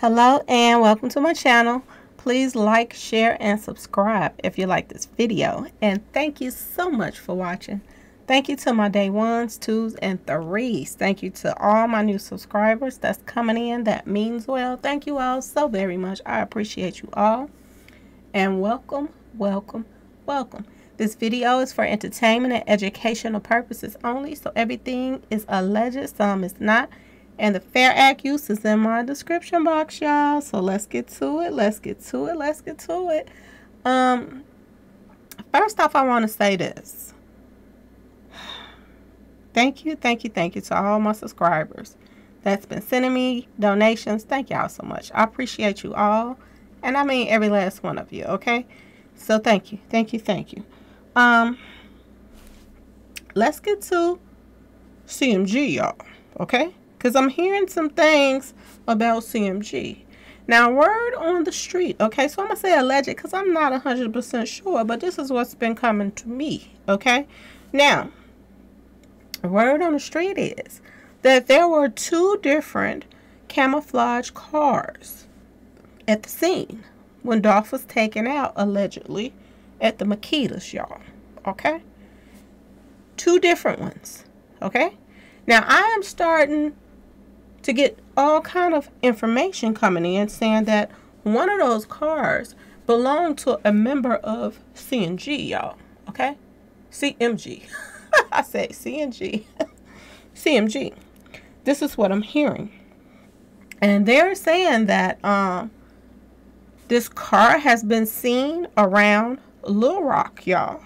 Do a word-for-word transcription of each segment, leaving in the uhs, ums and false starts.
Hello and welcome to my channel. Please like, share, and subscribe if you like this video. And thank you so much for watching. Thank you to my day ones, twos, and threes. Thank you to all my new subscribers that's coming in. That means well. Thank you all so very much. I appreciate you all. And welcome, welcome, welcome. This video is for entertainment and educational purposes only. So everything is alleged, some is not. And the FAIR Act use is in my description box, y'all. So let's get to it. Let's get to it. Let's get to it. Um, first off, I want to say this. Thank you, thank you, thank you to all my subscribers that's been sending me donations. Thank y'all so much. I appreciate you all. And I mean every last one of you, okay? So thank you, thank you, thank you. Um, let's get to C M G, y'all, okay? Because I'm hearing some things about C M G. Now, word on the street, okay? So I'm going to say alleged because I'm not one hundred percent sure, but this is what's been coming to me, okay? Now, word on the street is that there were two different camouflage cars at the scene when Dolph was taken out, allegedly, at the Makeda's, y'all, okay? Two different ones, okay? Now, I am starting to get all kind of information coming in saying that one of those cars belonged to a member of C M G, y'all, okay? C M G. I said C M G. C M G. This is what I'm hearing. And they're saying that um, this car has been seen around Little Rock, y'all.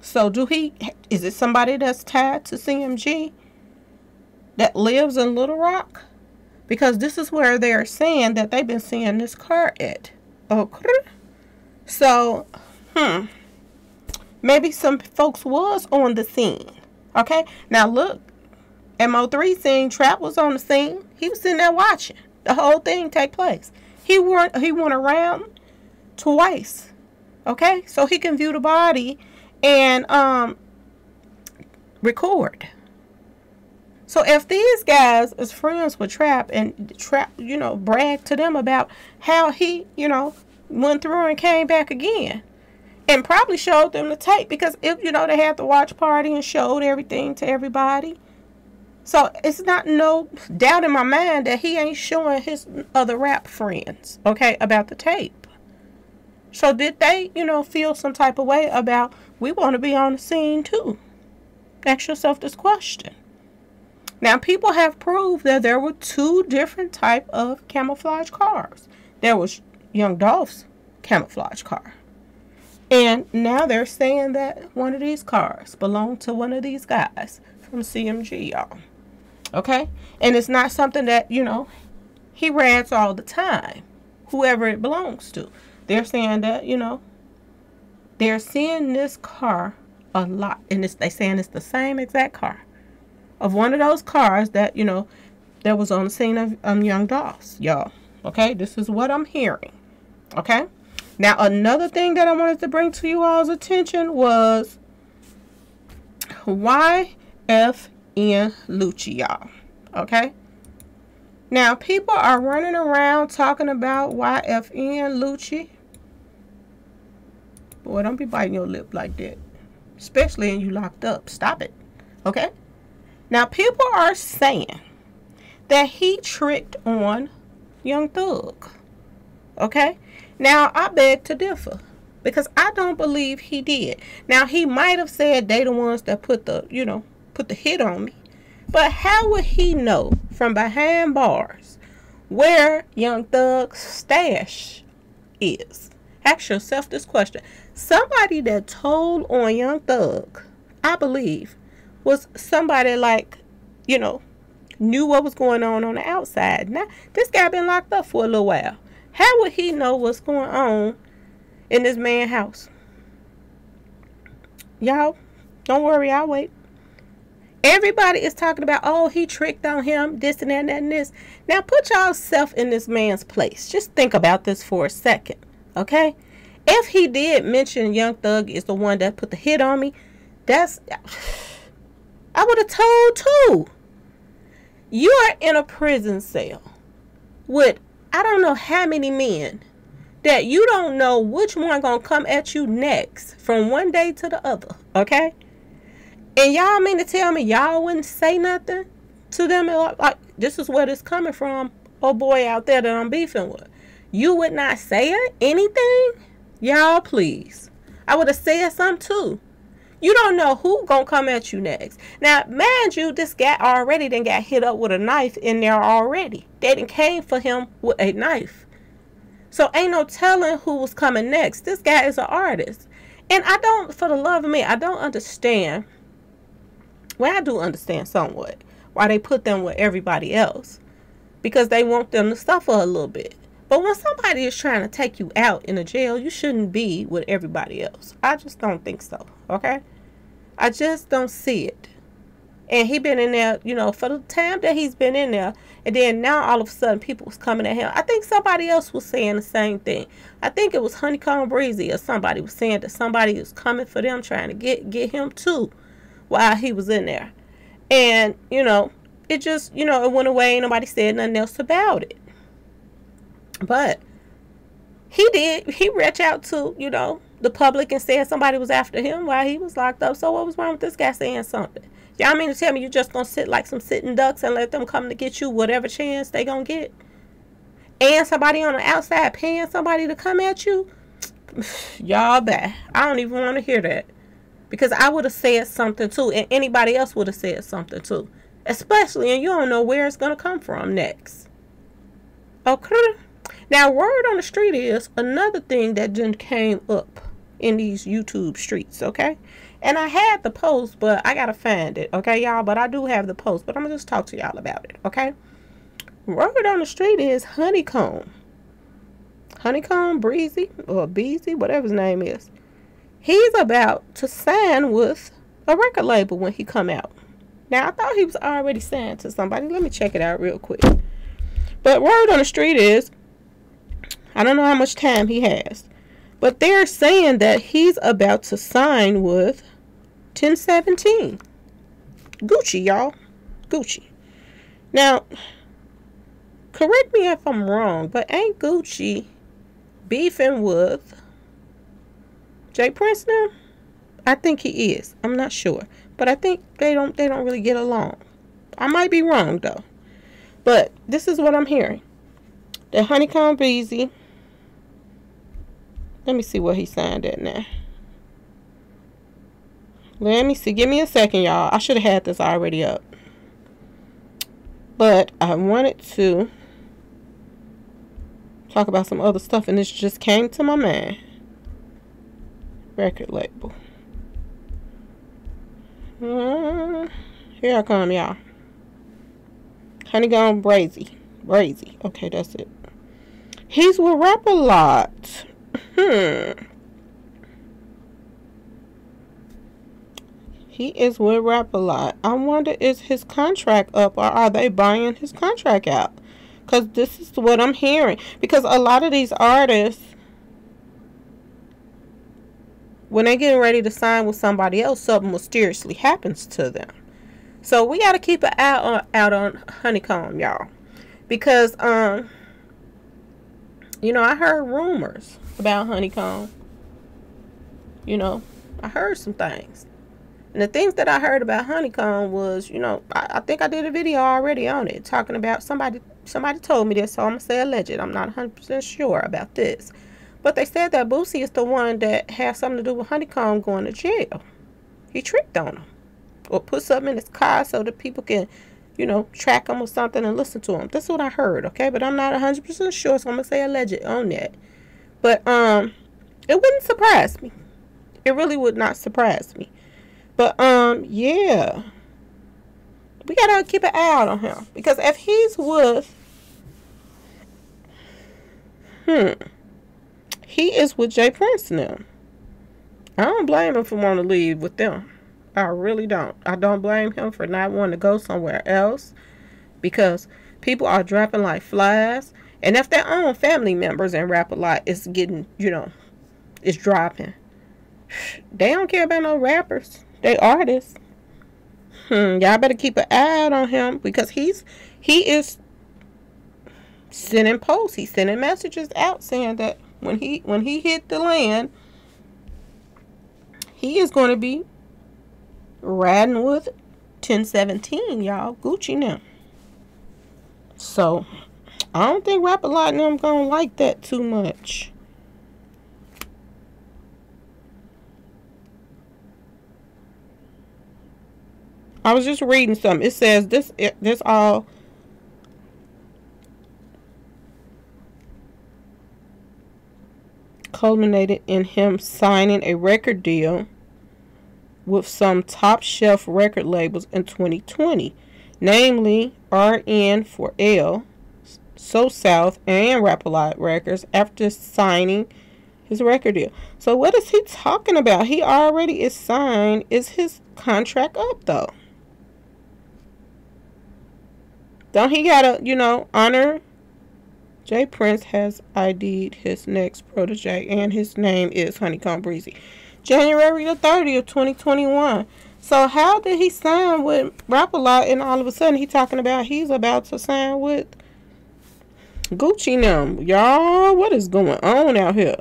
So do he, is it somebody that's tied to C M G? That lives in Little Rock? Because this is where they're saying that they've been seeing this car at. Okay. So, hmm. maybe some folks was on the scene. Okay. Now look. M O three scene. Trap was on the scene. He was sitting there watching the whole thing take place. He went, he went around twice. Okay. So he can view the body and um, record. So if these guys is friends with Trap and Trap, you know, brag to them about how he, you know, went through and came back again and probably showed them the tape because if, you know, they had the watch party and showed everything to everybody. So it's not no doubt in my mind that he ain't showing his other rap friends, okay, about the tape. So did they, you know, feel some type of way about we want to be on the scene too? Ask yourself this question. Now, people have proved that there were two different type of camouflage cars. There was Young Dolph's camouflage car. And now they're saying that one of these cars belonged to one of these guys from C M G, y'all. Okay? And it's not something that, you know, he rants all the time, whoever it belongs to. They're saying that, you know, they're seeing this car a lot. And it's, they're saying it's the same exact car. Of one of those cars that, you know, that was on the scene of um, Young Dolph's, y'all. Okay, this is what I'm hearing. Okay, now another thing that I wanted to bring to you all's attention was Y F N Lucci, y'all. Okay, now people are running around talking about Y F N Lucci. Boy, don't be biting your lip like that, especially when you locked up. Stop it, okay? Now, people are saying that he tricked on Young Thug, okay? Now, I beg to differ because I don't believe he did. Now, he might have said they the ones that put the, you know, put the hit on me. But how would he know from behind bars where Young Thug's stash is? Ask yourself this question. Somebody that told on Young Thug, I believe, was somebody like, you know, knew what was going on on the outside. Now, this guy been locked up for a little while. How would he know what's going on in this man's house? Y'all, don't worry, I'll wait. Everybody is talking about, oh, he tricked on him, this and that and that and this. Now, put yourself in this man's place. Just think about this for a second, okay? If he did mention Young Thug is the one that put the hit on me, that's... I would have told too. You are in a prison cell with I don't know how many men that you don't know which one gonna come at you next from one day to the other, okay? And y'all mean to tell me y'all wouldn't say nothing to them? Like, this is where this coming from, oh boy out there that I'm beefing with. You would not say anything? Y'all, please. I would have said something too. You don't know who gonna come at you next. Now, mind you, this guy already done got hit up with a knife in there already. They done came for him with a knife. So ain't no telling who was coming next. This guy is an artist. And I don't, for the love of me, I don't understand. Well, I do understand somewhat why they put them with everybody else. Because they want them to suffer a little bit. But when somebody is trying to take you out in a jail, you shouldn't be with everybody else. I just don't think so, okay? I just don't see it. And he been in there, you know, for the time that he's been in there, and then now all of a sudden people was coming at him. I think somebody else was saying the same thing. I think it was Honeykomb Brazy or somebody was saying that somebody was coming for them, trying to get, get him too while he was in there. And, you know, it just, you know, it went away and nobody said nothing else about it. But he did, he reached out to, you know, the public and said somebody was after him while he was locked up. So what was wrong with this guy saying something? Y'all mean to tell me you're just going to sit like some sitting ducks and let them come to get you whatever chance they going to get? And somebody on the outside paying somebody to come at you? Y'all bad. I don't even want to hear that. Because I would have said something too. And anybody else would have said something too. Especially, and you don't know where it's going to come from next. Okay? Now, word on the street is another thing that just came up in these YouTube streets, okay? And I had the post, but I got to find it, okay, y'all? But I do have the post, but I'm going to just talk to y'all about it, okay? Word on the street is Honeykomb. Honeykomb Brazy, or Beezy, whatever his name is. He's about to sign with a record label when he come out. Now, I thought he was already signed to somebody. Let me check it out real quick. But word on the street is, I don't know how much time he has, but they're saying that he's about to sign with ten seventeen. Gucci, y'all. Gucci. Now, correct me if I'm wrong, but ain't Gucci beefing with J. Prince now? I think he is. I'm not sure. But I think they don't they don't really get along. I might be wrong though. But this is what I'm hearing. The Honeykomb Brazy. Let me see what he signed at now. Let me see. Give me a second, y'all. I should have had this already up. But I wanted to talk about some other stuff, and this just came to my mind. Record label. Uh, here I come, y'all. Honeykomb Brazy. Brazy. Okay, that's it. He's with Rap A Lot. Hmm. He is with Rap A Lot. I wonder, is his contract up, or are they buying his contract out? Because this is what I'm hearing. Because a lot of these artists, when they're getting ready to sign with somebody else, something mysteriously happens to them. So we got to keep an eye on, out on Honeykomb, y'all. Because, um, you know, I heard rumors about Honeykomb. You know, I heard some things. And the things that I heard about Honeykomb was, you know, I, I think I did a video already on it. Talking about somebody, somebody told me this, so I'm going to say alleged. I'm not one hundred percent sure about this. But they said that Boosie is the one that has something to do with Honeykomb going to jail. He tricked on him. Or put something in his car so that people can, you know, track them or something and listen to them. That's what I heard, okay? But I'm not one hundred percent sure, so I'm going to say alleged on that. But um, it wouldn't surprise me. It really would not surprise me. But, um, yeah. We got to keep an eye out on him. Because if he's with... Hmm. He is with J. Prince now. I don't blame him for wanting to leave with them. I really don't. I don't blame him for not wanting to go somewhere else, because people are dropping like flies. And if their own family members in Rap A Lot is getting, you know, it's dropping, they don't care about no rappers. They artists. Hmm, y'all better keep an eye out on him, because he's, he is sending posts, he's sending messages out saying that when he when he hit the land, he is going to be riding with ten seventeen, y'all, Gucci now. So I don't think Rap A Lot and them gonna like that too much. I was just reading something. It says this. It, this all. culminated in him signing a record deal with some top shelf record labels in twenty twenty, namely R N four L, So South, and Rap A Lot Records after signing his record deal. So what is he talking about? He already is signed. Is his contract up though? Don't he gotta, you know, honor? J. Prince has I D'd his next protege, and his name is Honeykomb Brazy. January the thirtieth, twenty twenty-one. So how did he sign with Rap A Lot, and all of a sudden he talking about he's about to sign with Gucci now? Y'all, what is going on out here?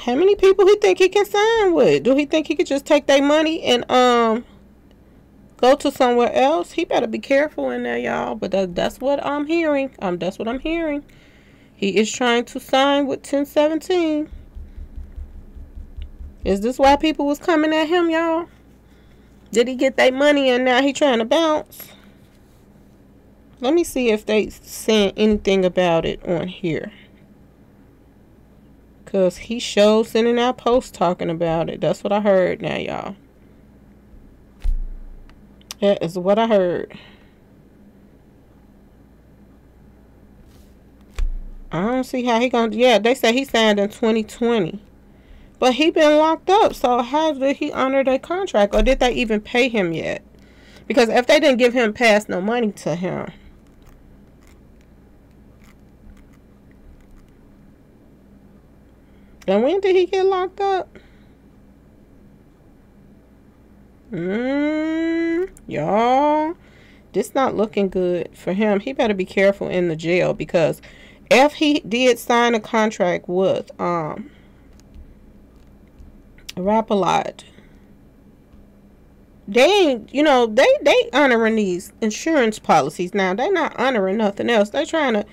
How many people he think he can sign with? Do he think he could just take their money and um go to somewhere else? He better be careful in there, y'all. But that, that's what I'm hearing. Um, that's what I'm hearing. He is trying to sign with ten seventeen. Is this why people was coming at him, y'all? Did he get that money and now he trying to bounce? Let me see if they saying anything about it on here. Because he showed sending out posts talking about it. That's what I heard now, y'all. That is what I heard. I don't see how he gonna. Yeah, they say he signed in twenty twenty, but he been locked up. So how did he honor their contract, or did they even pay him yet? Because if they didn't give him past no money to him, then when did he get locked up? Mm, y'all, this not looking good for him. He better be careful in the jail, because if he did sign a contract with um Rap A Lot, they ain't, you know, they they honoring these insurance policies now. They not honoring nothing else. They trying to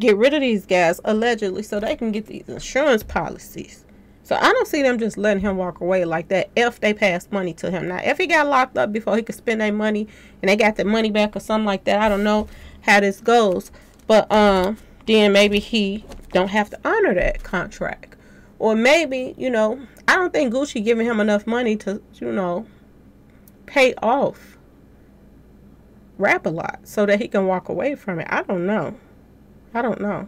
get rid of these guys allegedly so they can get these insurance policies. So I don't see them just letting him walk away like that if they pass money to him. Now, if he got locked up before he could spend their money and they got the money back or something like that, I don't know how this goes. But um, then maybe he don't have to honor that contract. Or maybe, you know, I don't think Gucci giving him enough money to, you know, pay off Rap A Lot so that he can walk away from it. I don't know. I don't know.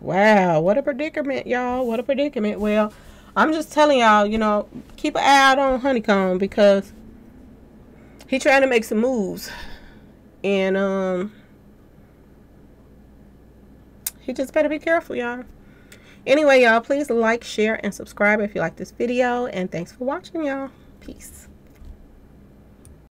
Wow, what a predicament, y'all. What a predicament. Well, I'm just telling y'all, you know, keep an eye out on Honeykomb, because he trying to make some moves. And um he just better be careful, y'all. Anyway, y'all, please like, share, and subscribe if you like this video. And thanks for watching, y'all. Peace.